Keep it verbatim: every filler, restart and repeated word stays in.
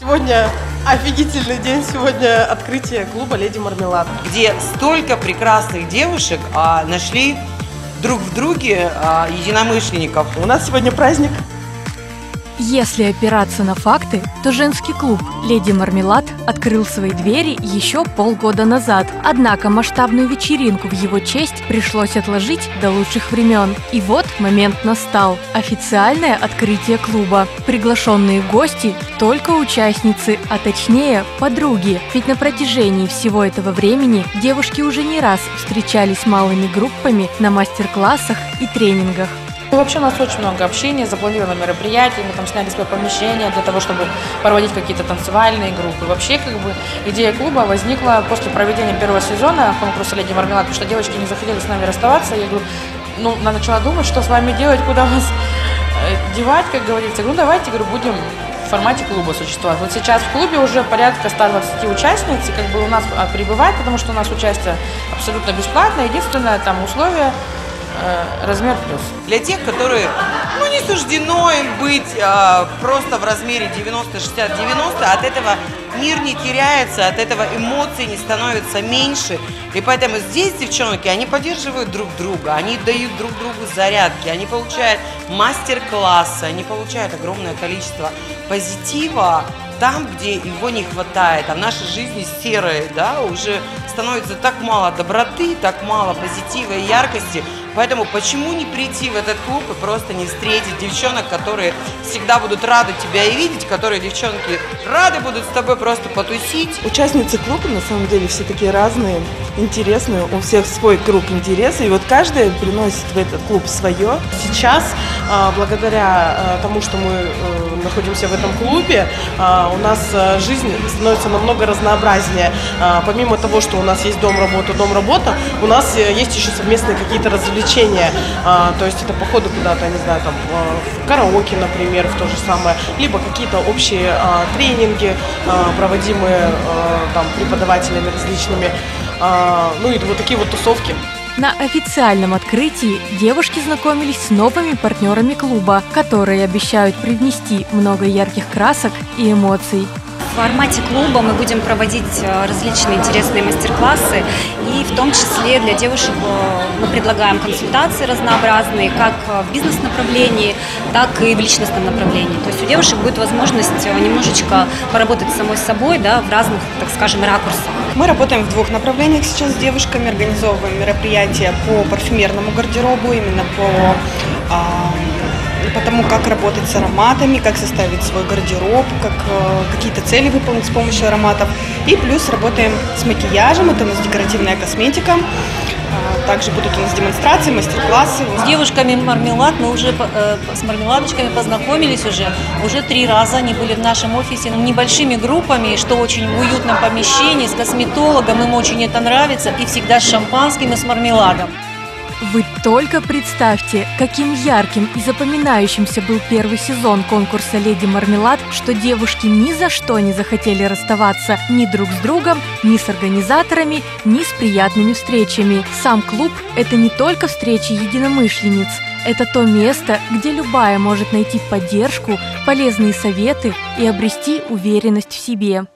Сегодня офигительный день, сегодня открытие клуба «Леди Мармелад», где столько прекрасных девушек а, нашли друг в друге а, единомышленников. У нас сегодня праздник. Если опираться на факты, то женский клуб «Леди Мармелад» открыл свои двери еще полгода назад. Однако масштабную вечеринку в его честь пришлось отложить до лучших времен. И вот момент настал. Официальное открытие клуба. Приглашенные в гости только участницы, а точнее подруги. Ведь на протяжении всего этого времени девушки уже не раз встречались малыми группами на мастер-классах и тренингах. Вообще у нас очень много общения, запланировано мероприятие, мы там сняли свое помещение для того, чтобы проводить какие-то танцевальные группы. Вообще, как бы, идея клуба возникла после проведения первого сезона конкурса «Леди Марганат», потому что девочки не захотели с нами расставаться. Я говорю, ну, она начала думать, что с вами делать, куда вас девать, как говорится. Я говорю, ну, давайте, говорю, будем в формате клуба существовать. Вот сейчас в клубе уже порядка ста двадцати участниц, и как бы у нас прибывает, потому что у нас участие абсолютно бесплатное, единственное там условие – размер плюс. Для тех, которые, ну, не суждено им быть а, просто в размере девяносто, шестьдесят, девяносто, от этого мир не теряется, от этого эмоций не становится меньше. И поэтому здесь девчонки, они поддерживают друг друга, они дают друг другу зарядки, они получают мастер-классы, они получают огромное количество позитива там, где его не хватает. А в нашей жизни серые, да, уже становится так мало доброты, так мало позитива и яркости. Поэтому почему не прийти в этот клуб и просто не встретить девчонок, которые всегда будут рады тебя и видеть, которые, девчонки, рады будут с тобой просто потусить. Участницы клуба, на самом деле, все такие разные, интересные, у всех свой круг интересов, и вот каждая приносит в этот клуб свое. Сейчас, благодаря тому, что мы находимся в этом клубе, у нас жизнь становится намного разнообразнее. Помимо того, что у нас есть дом-работа, дом-работа, у нас есть еще совместные какие-то развлечения. А, то есть это походы куда-то, не знаю, там в караоке, например, в то же самое, либо какие-то общие а, тренинги, а, проводимые а, там преподавателями различными, а, ну и вот такие вот тусовки. На официальном открытии девушки знакомились с новыми партнерами клуба, которые обещают привнести много ярких красок и эмоций. В формате клуба мы будем проводить различные интересные мастер-классы, и в том числе для девушек мы предлагаем консультации разнообразные, как в бизнес-направлении, так и в личностном направлении. То есть у девушек будет возможность немножечко поработать самой собой, да, в разных, так скажем, ракурсах. Мы работаем в двух направлениях сейчас с девушками, организовываем мероприятия по парфюмерному гардеробу, именно по... потому как работать с ароматами, как составить свой гардероб, как э, какие-то цели выполнить с помощью ароматов. И плюс работаем с макияжем, это у нас декоративная косметика. Э, также будут у нас демонстрации, мастер-классы. С девушками Мармелад мы уже э, с мармеладочками познакомились уже. Уже три раза они были в нашем офисе небольшими группами, что очень в уютном помещении, с косметологом, им очень это нравится, и всегда с шампанским и с мармеладом. Вы только представьте, каким ярким и запоминающимся был первый сезон конкурса «Леди Мармелад», что девушки ни за что не захотели расставаться ни друг с другом, ни с организаторами, ни с приятными встречами. Сам клуб – это не только встречи единомышленниц, это то место, где любая может найти поддержку, полезные советы и обрести уверенность в себе.